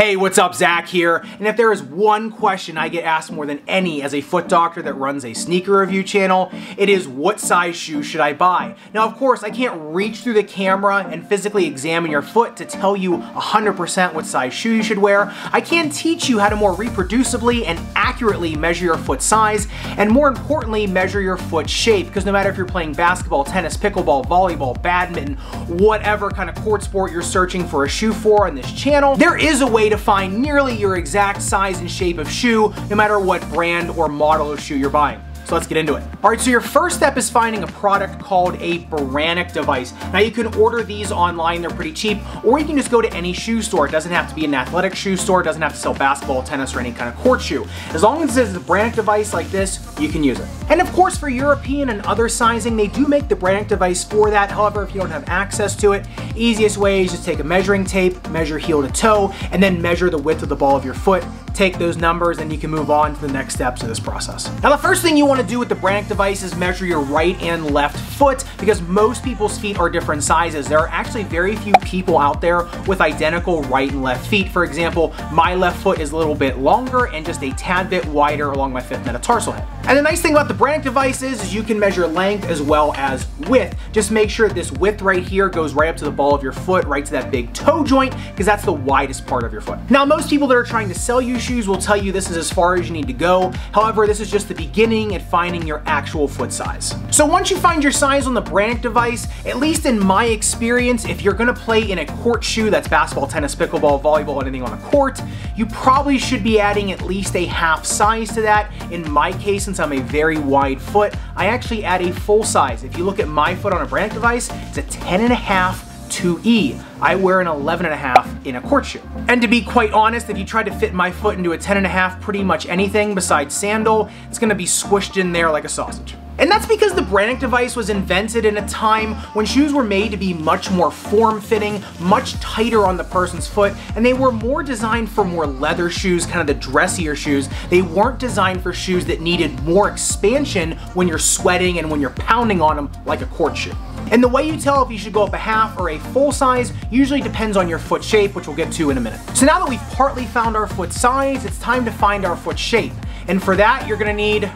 Hey, what's up? Zach here. And if there is one question I get asked more than any as a foot doctor that runs a sneaker review channel, it is what size shoe should I buy? Now, of course, I can't reach through the camera and physically examine your foot to tell you 100% what size shoe you should wear. I can teach you how to more reproducibly and accurately measure your foot size, and more importantly, measure your foot shape, because no matter if you're playing basketball, tennis, pickleball, volleyball, badminton, whatever kind of court sport you're searching for a shoe for on this channel, there is a way to find nearly your exact size and shape of shoe, no matter what brand or model of shoe you're buying. So let's get into it. All right, so your first step is finding a product called a Brannock device. Now you can order these online, they're pretty cheap, or you can just go to any shoe store. It doesn't have to be an athletic shoe store, it doesn't have to sell basketball, tennis, or any kind of court shoe. As long as it's a Brannock device like this, you can use it. And of course, for European and other sizing, they do make the Brannock device for that. However, if you don't have access to it, easiest way is just take a measuring tape, measure heel to toe, and then measure the width of the ball of your foot. Take those numbers and you can move on to the next steps of this process. Now, the first thing you want to do with the Brannock device is measure your right and left foot, because most people's feet are different sizes. There are actually very few people out there with identical right and left feet. For example, my left foot is a little bit longer and just a tad bit wider along my fifth metatarsal head. And the nice thing about the Brannock device is you can measure length as well as width. Just make sure this width right here goes right up to the ball of your foot, right to that big toe joint, because that's the widest part of your foot. Now, most people that are trying to sell you shoes will tell you this is as far as you need to go. However, this is just the beginning at finding your actual foot size. So once you find your size on the Brannock device, at least in my experience, if you're gonna play in a court shoe, that's basketball, tennis, pickleball, volleyball, anything on a court, you probably should be adding at least a half size to that. In my case, since I'm a very wide foot, I actually add a full size. If you look at my foot on a Brannock device, it's a 10.5 2E. I wear an 11.5 in a court shoe. And to be quite honest, if you tried to fit my foot into a 10.5 pretty much anything besides sandal, it's gonna be squished in there like a sausage. And that's because the Brannock device was invented in a time when shoes were made to be much more form-fitting, much tighter on the person's foot, and they were more designed for more leather shoes, kind of the dressier shoes. They weren't designed for shoes that needed more expansion when you're sweating and when you're pounding on them like a court shoe. And the way you tell if you should go up a half or a full size usually depends on your foot shape, which we'll get to in a minute. So now that we've partly found our foot size, it's time to find our foot shape. And for that, you're gonna need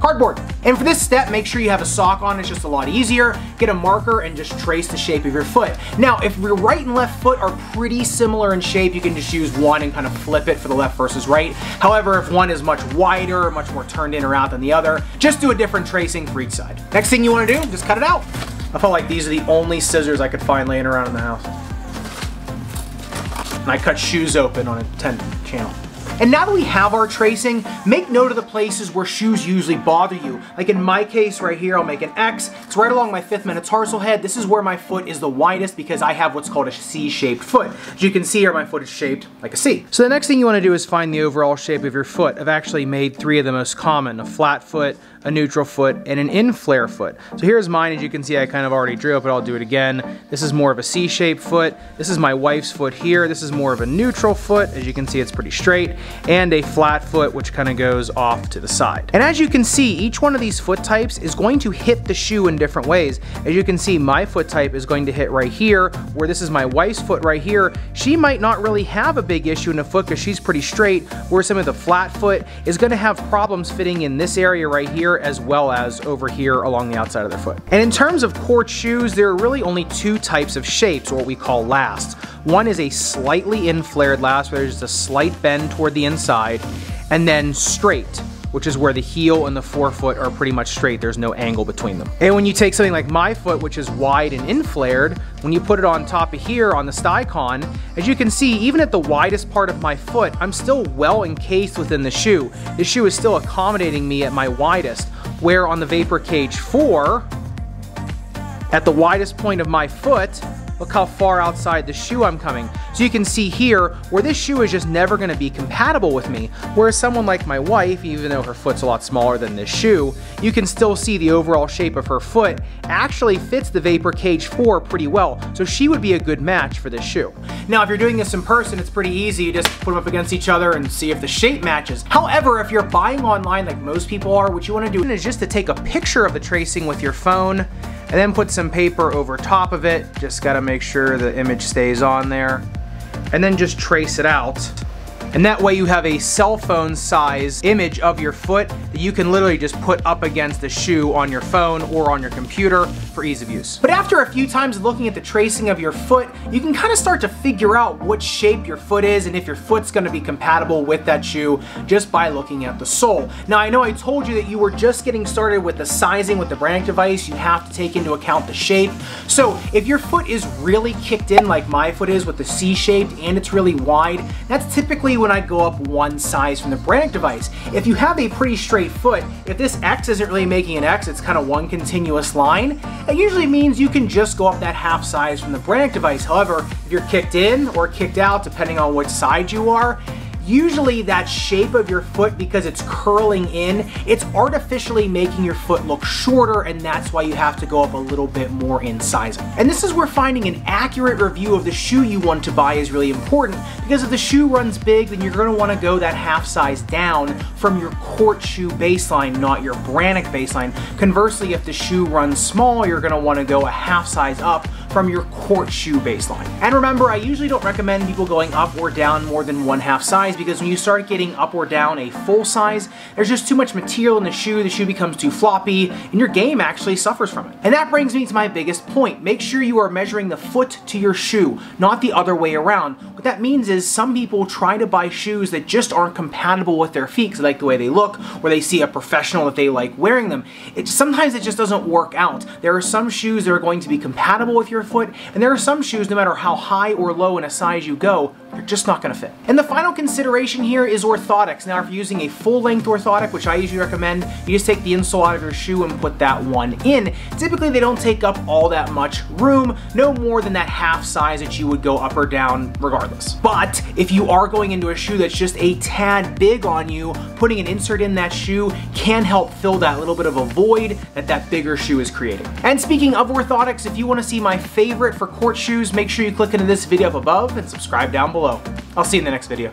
cardboard. And for this step, make sure you have a sock on, it's just a lot easier. Get a marker and just trace the shape of your foot. Now, if your right and left foot are pretty similar in shape, you can just use one and kind of flip it for the left versus right. However, if one is much wider, much more turned in or out than the other, just do a different tracing for each side. Next thing you wanna do, just cut it out. I felt like these are the only scissors I could find laying around in the house. And I cut shoes open on a 10 channel. And now that we have our tracing, make note of the places where shoes usually bother you. Like in my case right here, I'll make an X. It's right along my fifth metatarsal head. This is where my foot is the widest because I have what's called a C-shaped foot. As you can see here, my foot is shaped like a C. So the next thing you want to do is find the overall shape of your foot. I've actually made three of the most common: a flat foot, a neutral foot, and an in-flare foot. So here's mine. As you can see, I kind of already drew it, but I'll do it again. This is more of a C-shaped foot. This is my wife's foot here. This is more of a neutral foot. As you can see, it's pretty straight. And a flat foot, which kind of goes off to the side. And as you can see, each one of these foot types is going to hit the shoe in different ways. As you can see, my foot type is going to hit right here, where this is my wife's foot right here. She might not really have a big issue in the foot because she's pretty straight, where some of the flat foot is going to have problems fitting in this area right here, as well as over here along the outside of their foot. And in terms of court shoes, there are really only two types of shapes, or what we call lasts. One is a slightly in-flared last, where there's just a slight bend toward the inside, and then straight, which is where the heel and the forefoot are pretty much straight. There's no angle between them. And when you take something like my foot, which is wide and inflared, when you put it on top of here on the StyCon, as you can see, even at the widest part of my foot, I'm still well encased within the shoe. The shoe is still accommodating me at my widest, where on the Vapor Cage 4, at the widest point of my foot, look how far outside the shoe I'm coming. So you can see here where this shoe is just never gonna be compatible with me. Whereas someone like my wife, even though her foot's a lot smaller than this shoe, you can still see the overall shape of her foot actually fits the Vapor Cage 4 pretty well. So she would be a good match for this shoe. Now, if you're doing this in person, it's pretty easy. You just put them up against each other and see if the shape matches. However, if you're buying online like most people are, what you wanna do is just to take a picture of the tracing with your phone and then put some paper over top of it. Just gotta make sure the image stays on there. and then just trace it out. And that way you have a cell phone size image of your foot that you can literally just put up against the shoe on your phone or on your computer for ease of use. But after a few times looking at the tracing of your foot, you can kind of start to figure out what shape your foot is and if your foot's going to be compatible with that shoe just by looking at the sole. Now I know I told you that you were just getting started with the sizing with the Brannock device. You have to take into account the shape. So if your foot is really kicked in like my foot is with the C-shaped and it's really wide, that's typically when I go up one size from the Brannock device. If you have a pretty straight foot, if this X isn't really making an X, it's kind of one continuous line, it usually means you can just go up that half size from the Brannock device. However, if you're kicked in or kicked out, depending on which side you are, usually that shape of your foot, because it's curling in, it's artificially making your foot look shorter, and that's why you have to go up a little bit more in sizing. And this is where finding an accurate review of the shoe you want to buy is really important, because if the shoe runs big, then you're going to want to go that half size down from your court shoe baseline, not your Brannock baseline. Conversely, if the shoe runs small, you're going to want to go a half size up from your court shoe baseline. And remember, I usually don't recommend people going up or down more than one half size, because when you start getting up or down a full size, there's just too much material in the shoe becomes too floppy, and your game actually suffers from it. And that brings me to my biggest point. Make sure you are measuring the foot to your shoe, not the other way around. What that means is some people try to buy shoes that just aren't compatible with their feet because they like the way they look, or they see a professional that they like wearing them. Sometimes it just doesn't work out. There are some shoes that are going to be compatible with your foot, and there are some shoes, no matter how high or low in a size you go, they're just not going to fit. And the final consideration here is orthotics. Now, if you're using a full-length orthotic, which I usually recommend, you just take the insole out of your shoe and put that one in. Typically, they don't take up all that much room, no more than that half size that you would go up or down regardless. But if you are going into a shoe that's just a tad big on you, putting an insert in that shoe can help fill that little bit of a void that that bigger shoe is creating. And speaking of orthotics, if you want to see my favorite for court shoes, make sure you click into this video up above and subscribe down below. I'll see you in the next video.